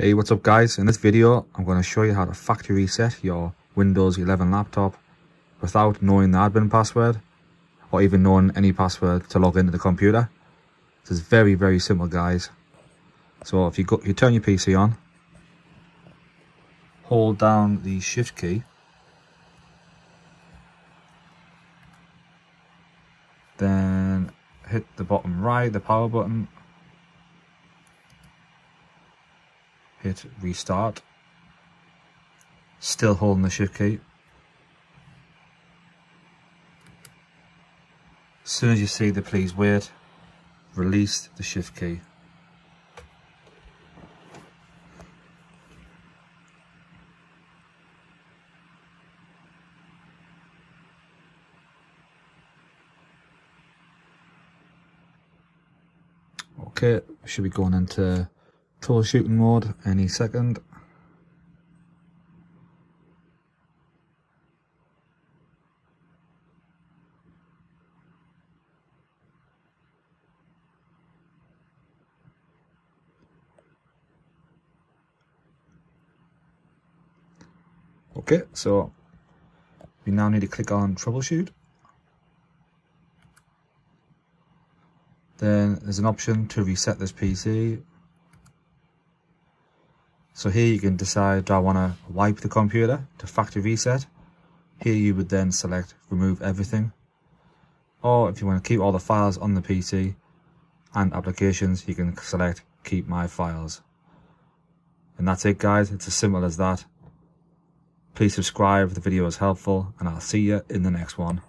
Hey, what's up guys? In this video I'm going to show you how to factory reset your Windows 11 laptop without knowing the admin password or even knowing any password to log into the computer. This is very simple guys. So if you turn your PC on, hold down the shift key, then hit the bottom right, the power button, hit restart, still holding the shift key. As soon as you see the please wait, release the shift key. Okay, should be going into tool shooting mode any second. Okay, so we now need to click on troubleshoot. Then there's an option to reset this PC. So here you can decide, do I want to wipe the computer to factory reset? Here you would then select remove everything. Or if you want to keep all the files on the PC and applications, you can select keep my files. And that's it guys, it's as simple as that. Please subscribe if the video is helpful and I'll see you in the next one.